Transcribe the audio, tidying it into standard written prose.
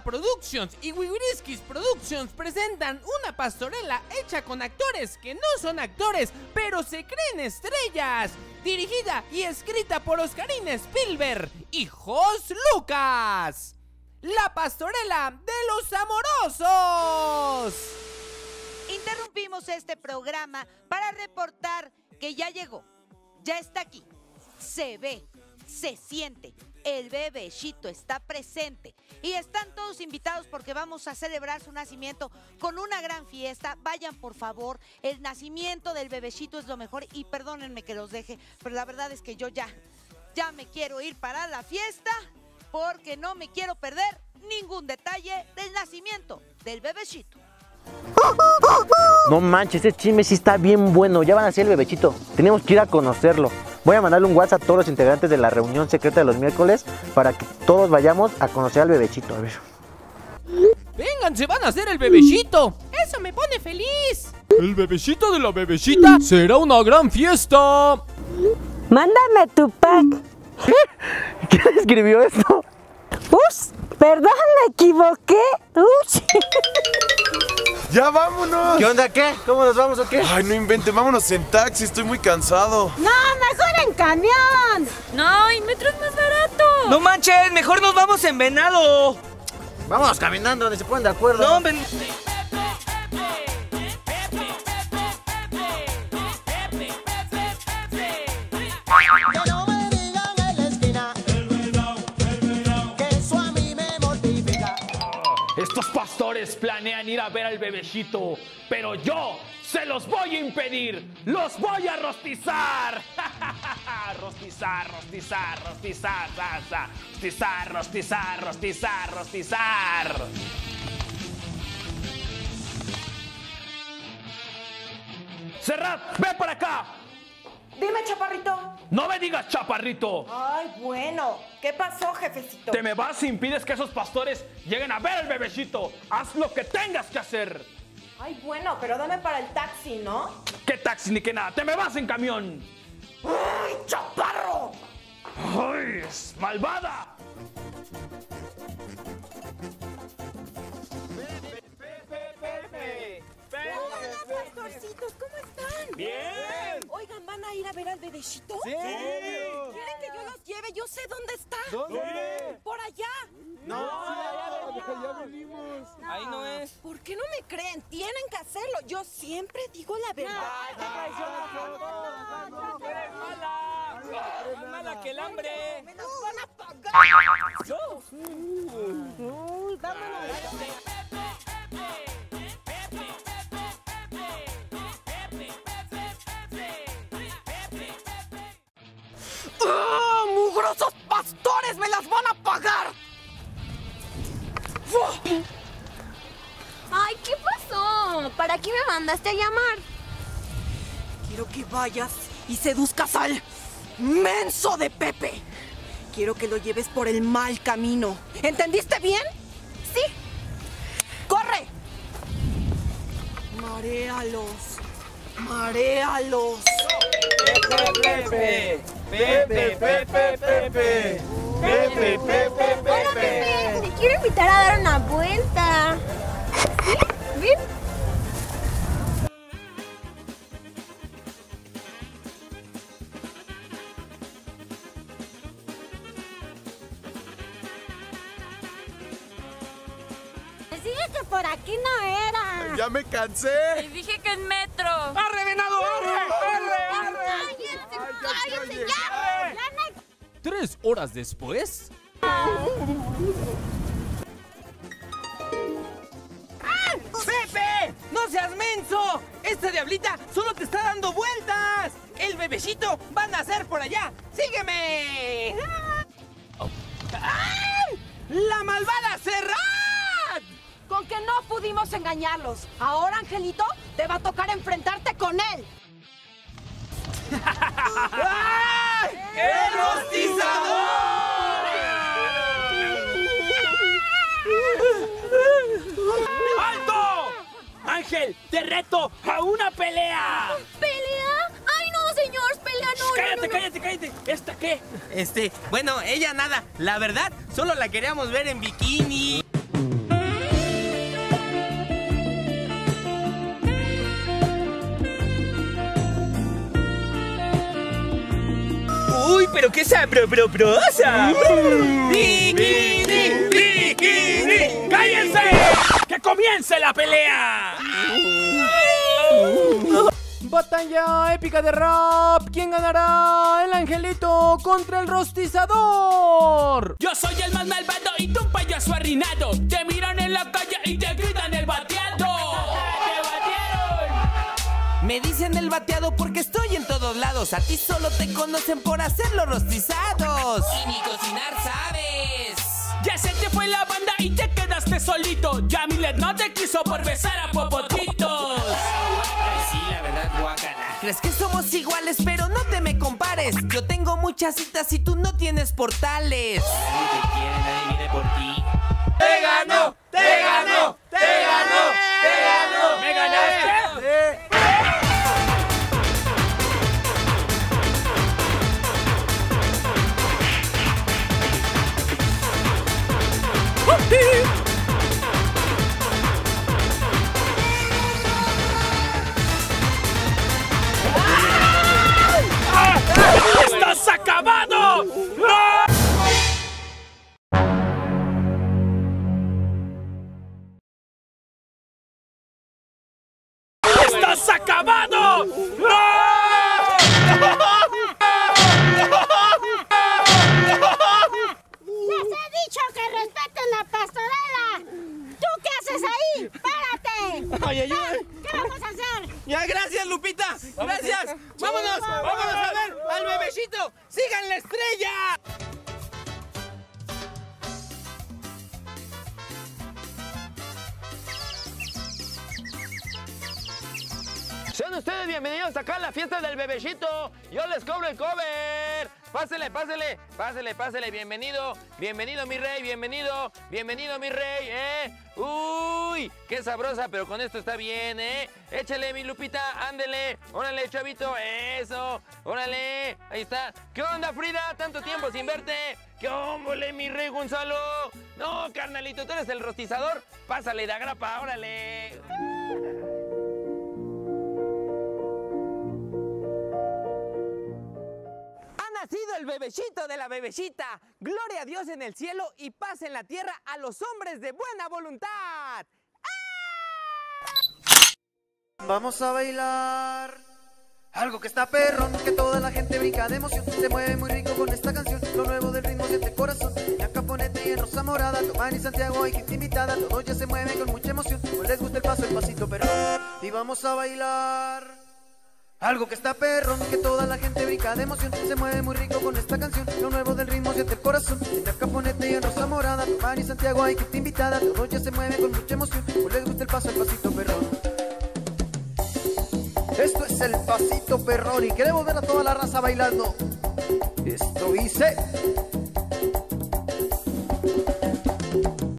Oscarina Productions y Wigriski's Productions presentan una pastorela hecha con actores que no son actores, pero se creen estrellas. Dirigida y escrita por Oscarina Spielberg y Jos Lucas. La pastorela de los amorosos. Interrumpimos este programa para reportar que ya llegó, ya está aquí, se ve, se siente, el bebecito está presente y están todos invitados porque vamos a celebrar su nacimiento con una gran fiesta. Vayan, por favor, el nacimiento del bebecito es lo mejor y perdónenme que los deje, pero la verdad es que yo ya me quiero ir para la fiesta porque no me quiero perder ningún detalle del nacimiento del bebecito. No manches, este chisme sí está bien bueno. Ya van a ser el bebecito, tenemos que ir a conocerlo. Voy a mandarle un WhatsApp a todos los integrantes de la reunión secreta de los miércoles para que todos vayamos a conocer al bebecito. A ver. Vengan, se van a hacer el bebecito. Eso me pone feliz. El bebecito de la bebecita será una gran fiesta. Mándame tu pack. ¿Quién escribió esto? Ups, perdón, me equivoqué. Ups. ¡Ya vámonos! ¿Qué onda, qué? ¿Cómo nos vamos o qué? Ay, no invente, vámonos en taxi, estoy muy cansado. ¡No, mejor en camión! ¡No, y metro es más barato! ¡No manches, mejor nos vamos en venado! Vámonos caminando, donde se ponen de acuerdo. ¡No, ven! Estos pastores planean ir a ver al bebecito, pero yo se los voy a impedir. ¡Los voy a rostizar! Rostizar, rostizar, rostizar, rostizar, rostizar, rostizar, rostizar. Serrat, ven para acá. Dime, chaparrito. No me digas, chaparrito. Ay, bueno. ¿Qué pasó, jefecito? Te me vas e impides que esos pastores lleguen a ver al bebecito. Haz lo que tengas que hacer. Ay, bueno, pero dame para el taxi, ¿no? ¿Qué taxi ni qué nada? ¡Te me vas en camión! ¡Ay, chaparro! ¡Ay, es malvada! Hola, pastorcitos, ¿cómo están? ¡Bien! Oigan, ¿van a ir a ver al bebecito? ¡Sí! ¿Quieren que yo los lleve? Yo sé dónde está. ¿Dónde? ¡Por allá! ¡No! ¡Allá venimos! ¡Ahí no es! ¿Por qué no me creen? Tienen que hacerlo. Yo siempre digo la verdad. ¡Ay, qué traición! ¡No, no eres mala! ¡Más mala que el hambre! ¡Me los van a pagar! ¡No! ¡Vámonos! ¡Mugrosos pastores! ¡Me las van a pagar! ¡Uf! ¡Ay! ¿Qué pasó? ¿Para qué me mandaste a llamar? Quiero que vayas y seduzcas al menso de Pepe. Quiero que lo lleves por el mal camino. ¿Entendiste bien? Sí. ¡Corre! ¡Maréalos! ¡Maréalos! ¡Pepe, Pepe! Pepe, Pepe, Pepe, Pepe, Pepe, Pepe, Pepe. Te quiero invitar a dar una vuelta. ¿Ven? Decía que por aquí no era. Ya me cansé. Te dije que en metro. ¡Arre, venado, arre! ¡Cállate ya! 3 horas después. ¡Ah! ¡Pepe! ¡No seas menso! ¡Esta diablita solo te está dando vueltas! ¡El bebecito va a nacer por allá! ¡Sígueme! ¡Ah! ¡La malvada Serrat! Con que no pudimos engañarlos. Ahora, Angelito, te va a tocar enfrentarte con él. ¡Ay! ¡El hostizador! ¡Alto! Ángel, te reto a una pelea. ¿Pelea? ¡Ay, no, señor! ¡Pelea no! ¡Cállate! ¿Esta qué? Bueno, ella nada. La verdad, solo la queríamos ver en bikini. ¡Uy, pero qué sabrosa! ¡Cállense! ¡Que comience la pelea! ¡Batalla épica de rap! ¿Quién ganará? ¡El angelito contra el rostizador! Yo soy el más malvado y tú un payaso arruinado. Te miran en la calle y te gritan el bateado. Me dicen el bateado porque estoy en todos lados. A ti solo te conocen por hacer los rostizados. Y ni cocinar sabes. Ya se te fue la banda y te quedaste solito. Yamilet no te quiso por besar a popotitos. Sí, la verdad, guacala. Crees que somos iguales, pero no te me compares. Yo tengo muchas citas y tú no tienes portales. Nadie te quiere, nadie viene por ti. ¡Te ganó! ¡Te ganó! ¡Te ganó! ¡Te ganó! ¡Me ganaste! ¡Sí! ¡Estás acabado! ¡No! ¡Estás acabado! ¡No! ¡Que respeten la pastorela! ¿Tú qué haces ahí? ¡Párate! ¡Ay, ay, ay! ¿Qué vamos a hacer? Ya, gracias, Lupita. Gracias. ¡Vámonos! Sí, ¡vámonos a ver al bebecito! ¡Sigan la estrella! Sean ustedes bienvenidos acá a la fiesta del bebecito. Yo les cobro el cover. Pásele, pásele, pásele, pásele, bienvenido, bienvenido mi rey, bienvenido, bienvenido mi rey, uy, qué sabrosa, pero con esto está bien, échale mi Lupita, ándele, órale chavito, eso, órale, ahí está, ¿qué onda Frida? Tanto tiempo sin verte, qué ómbole mi rey Gonzalo, no carnalito, tú eres el rostizador, pásale de agrapa, órale. Nacido el bebecito de la bebecita. Gloria a Dios en el cielo y paz en la tierra a los hombres de buena voluntad. ¡Ah! Vamos a bailar algo que está perrón, que toda la gente brinca de emoción. Se mueve muy rico con esta canción. Lo nuevo del ritmo de este corazón. La Caponete y en Rosa Morada, Tomán y Santiago y gente invitada. Todos ya se mueven con mucha emoción. Pues les gusta el paso, el pasito perrón. Y vamos a bailar algo que está perrón, que toda la gente brinca de emoción. Se mueve muy rico con esta canción. Lo nuevo del ritmo siente el corazón. Entre Caponete y en Rosa Morada, Tomán y Santiago hay gente invitada. Todos ya se mueve con mucha emoción. Pues les gusta el paso, el pasito perrón. Esto es el pasito perrón y queremos ver a toda la raza bailando. Esto hice.